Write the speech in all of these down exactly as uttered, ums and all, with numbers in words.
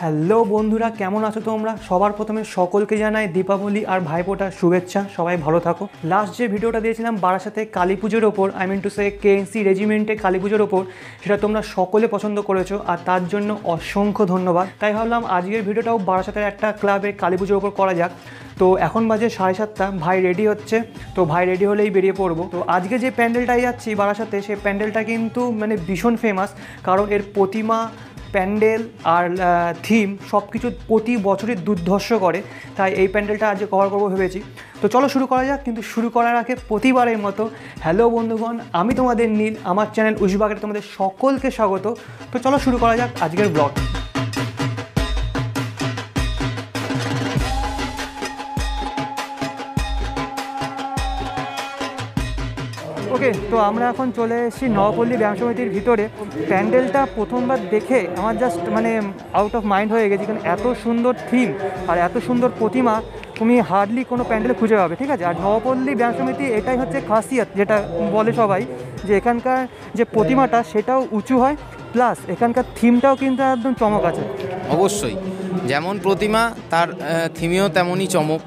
Hello बंधुरा केमन आছো তোমরা সবার প্রথমে সকলকে জানাই দীপাবলি আর ভাইফোঁটার শুভেচ্ছা। সবাই ভালো থাকো। লাস্ট যে ভিডিওটা দিয়েছিলাম বারাসাতে কালীপুজোর ওপর, I mean to say KNC রেজিমেন্টে কালীপুজোর ওপর, সেটা তোমরা সকলে পছন্দ করেছো আর তার জন্য অসংখ্য ধন্যবাদ। তাই ভাবলাম আজকের ভিডিওটাও বারাসাতের একটা ক্লাবে কালীপুজোর ওপর করা যাক। তো এখন বাজে সাড়ে সাতটা, ভাই রেডি হচ্ছে, তো ভাই রেডি হলেই বেরিয়ে পড়বো। তো আজকে যে প্যান্ডেলটাই যাচ্ছি বারাসাতে, সেই প্যান্ডেলটা কিন্তু মানে ভীষণ ফেমাস, কারণ এর প্রতিমা, প্যান্ডেল আর থিম সব কিছু প্রতি বছরই দুর্ধর্ষ করে। তাই এই প্যান্ডেলটা আজকে কভার করবো ভেবেছি। তো চলো শুরু করা যাক। কিন্তু শুরু করার আগে প্রতিবারের মতো হ্যালো বন্ধুগণ, আমি তোমাদের নীল, আমার চ্যানেল উশবাগের তোমাদের সকলকে স্বাগত। তো চলো শুরু করা যাক আজকের ব্লগ। ওকে, তো আমরা এখন চলে এসেছি নবাপল্লী ব্যায়াম সমিতির ভিতরে। প্যান্ডেলটা প্রথমবার দেখে আমার জাস্ট মানে আউট অফ মাইন্ড হয়ে গেছে, কারণ এত সুন্দর থিম আর এত সুন্দর প্রতিমা তুমি হার্ডলি কোনো প্যান্ডেলে খুঁজে পাবে, ঠিক আছে। আর নবাপল্লী ব্যায়াম সমিতি এটাই হচ্ছে খাসিয়াত, যেটা বলে সবাই যে এখানকার যে প্রতিমাটা সেটাও উঁচু হয়, প্লাস এখানকার থিমটাও কিন্তু একদম চমক আছে। অবশ্যই যেমন প্রতিমা তার থিমেও তেমনই চমক,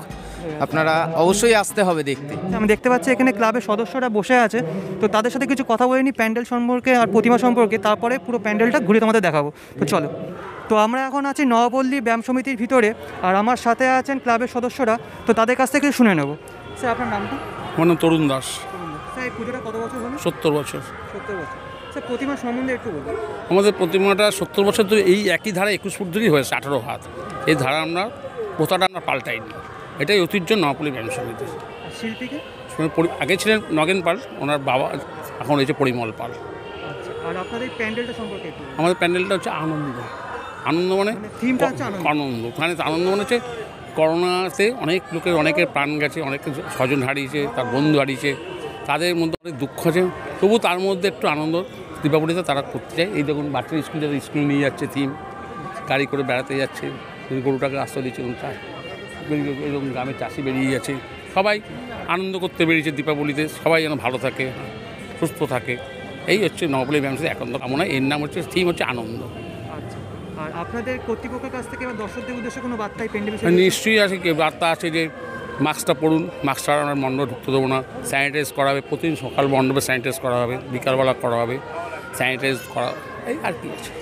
আপনারা অবশ্যই আসতে হবে দেখতে। আমি দেখতে পাচ্ছি এখানে ক্লাবের সদস্যরা বসে আছে, তো তাদের সাথে কিছু কথা বলে নিই প্যান্ডেল সম্পর্কে আর প্রতিমা সম্পর্কে, তারপরে পুরো প্যান্ডেলটা ঘুরে তোমাদের দেখাবো। তো চলো। তো আমরা এখন আছি নবাপল্লী ব্যায়াম সমিতির ভিতরে আর আমার সাথে আছেন ক্লাবের সদস্যরা, তো তাদের কাছ থেকে শুনে নেবো। স্যার আপনার নামটা? আমার নাম তরুণ দাস। স্যার এই পুজোটা কত বছর হলো? সত্তর বছর। সত্তর বছর। স্যার প্রতিমা সম্বন্ধে একটু বলুন। আমাদের প্রতিমাটা সত্তর বছর ধরে এই একই ধারা একুশ ফুট ধরেই হয়েছে, আঠারো হাত। এই ধারা আমরা প্রথাটা আমরা পাল্টাই নি, এটাই ঐতিহ্য নবাপল্লী ব্যায়াম সমিতি। শিল্পীকে আগে ছিলেন নগেন পাল, ওনার বাবা, এখন হয়েছে পরিমল পাল। আর আপনাদের প্যান্ডেলটা সম্পর্কে? আমাদের প্যান্ডেলটা হচ্ছে আনন্দ, আনন্দ মানে থিমটা হচ্ছে আনন্দ। ওখানে আনন্দ মানে হচ্ছে করোনাতে অনেক লোকের, অনেকের প্রাণ গেছে, অনেকে স্বজন হারিয়েছে, তার বন্ধু হারিয়েছে, তাদের মধ্যে অনেক দুঃখ আছে, তবু তার মধ্যে একটু আনন্দ দীপাবলিতে তারা করতে চায়। এই দেখুন বাচ্চারা স্কুলে যাতে স্কুলে নিয়ে যাচ্ছে, থিম গাড়ি করে বেড়াতে যাচ্ছে, গরুটাকে রাস্তা দিচ্ছে, তার এরকম গ্রামের চাষি বেরিয়ে যাচ্ছে, সবাই আনন্দ করতে বেরিয়েছে দীপাবলিতে, সবাই যেন ভালো থাকে, সুস্থ থাকে, এই হচ্ছে নবাপল্লী ব্যায়াম সমিতির একান্ত কামনা। এর নাম হচ্ছে, থিম হচ্ছে আনন্দ। আর আপনাদের কর্তৃপক্ষের কাছ থেকে দর্শকদের উদ্দেশ্যে কোনো বার্তাই? নিশ্চয়ই আছে, বার্তা আছে যে মাস্কটা পরুন, মাস্ক ছাড়া আমরা মণ্ডপ ঢুকতে দেবো না, স্যানিটাইজ করা হবে প্রতিদিন সকাল, মণ্ডপে স্যানিটাইজ করা হবে, বিকালবেলা করা হবে স্যানিটাইজ করা, এই আর কি আছে।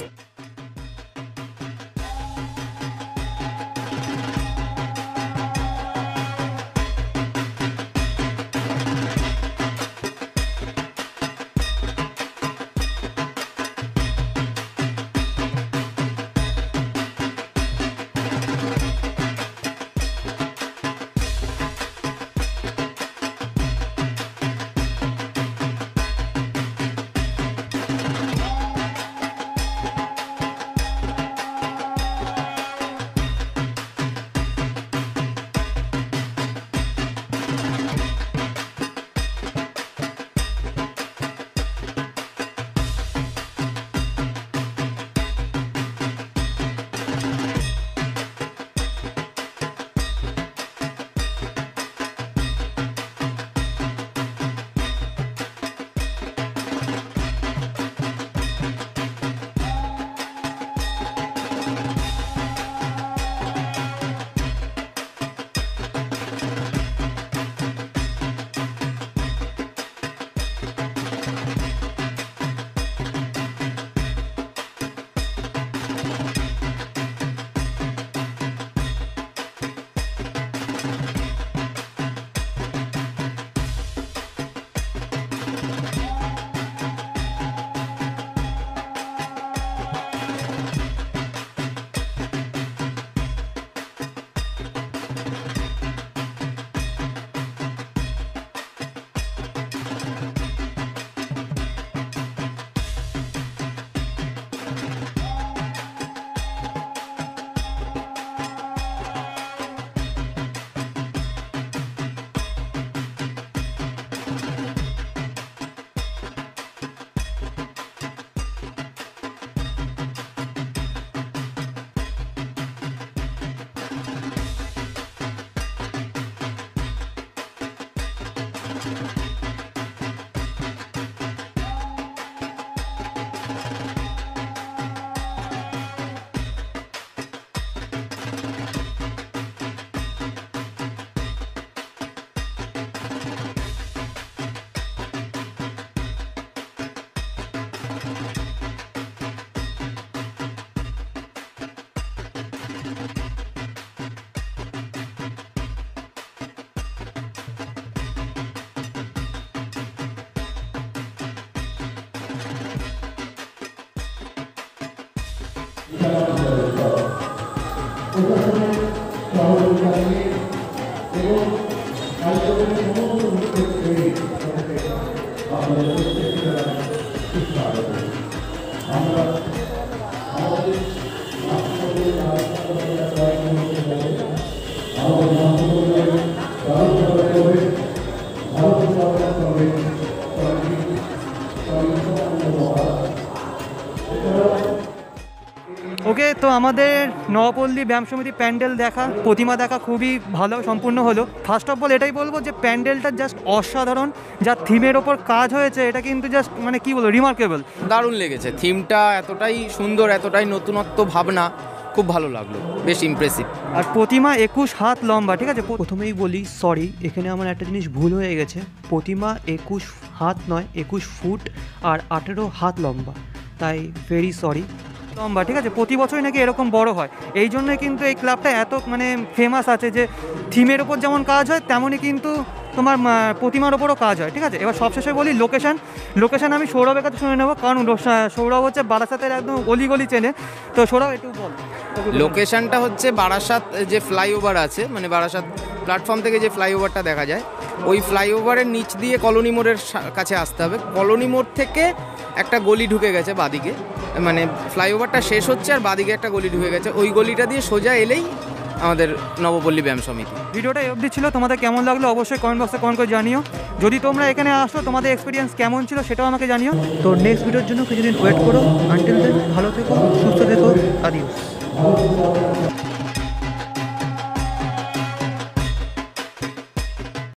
ओके तो हमारे नवापल्ली ब्याम समिति पैंडल देखा प्रतिमा देखा खूब ही भलो सम्पूर्ण हलो। फार्स्ट अफ अल एटाई बोलबो जे पैंडलटा जस्ट असाधारण जा थीमेर ओपर काज होयेछे एटा किन्तु जस्ट माने कि बोलबो रिमार्केबल दारुण लेगेछे। थीमटा एतटाई सुंदर एतटाई नतुनत्व भावना खूब भालो लागलो बेश इमप्रेसिव। और प्रतिमा एकुश हाथ लम्बा ठीक है। प्रथमेई बोली सरि एखाने आमार एकटा जिनिस भूल होये गेछे। प्रतिमा एकुश हाथ नय एकुश फुट और अठारो हाथ लम्बा ताई वेरी सरि लम्बा ठीक है। प्रति बचर ना कि एरकम बड़ो है यही क्योंकि ये क्लाब्टा एत मैं फेमस आज है। थीमर ओपर जेमन काज है तेमनी क्योंकि तुम्हार प्रतिमार ओपरों काज है ठीक है। एबार सबशेषे बोली लोकेशन लोकेशन हमें सौरभर का शुने नेब कारण सौरभ होच्छे बारासातेर एकदम गली गली चेने। तो सौरभ एकटु बोल लोकेशनटा होच्छे बारासात जे फ्लाईओवर आछे माने बारासात प्लैटफर्म थेके जे फ्लाईओवरटा देखा जाए ओई फ्लाईओवरेर नीच दिए कलोनी मोड़ेर काछे आसते होबे। कलोनी मोड़ थेके एकटा गली ढुके गेछे बादिके माने फ्लाईओवरटा शेष होच्छे और बादिके एकटा गली ढुके गेछे ओई गलिटा दिए सोजा एलेई आमादेर नवपल्ली ब्याम समिति। भिडियोटा एब्दि छिलो तोमादेर केमन लागलो अवश्यई कमेंट बक्से कमेंट करे जानियो। जदि तोमरा एखाने आसो तोमादेर एक्सपिरियेंस केमन छिलो सेटाओ आमाके जानियो। तो नेक्स्ट भिडियोर जोन्नो किछुदिन ओयेट करो। आनटिल देन भालो থেকো সুস্থ থেকো। আডিওস।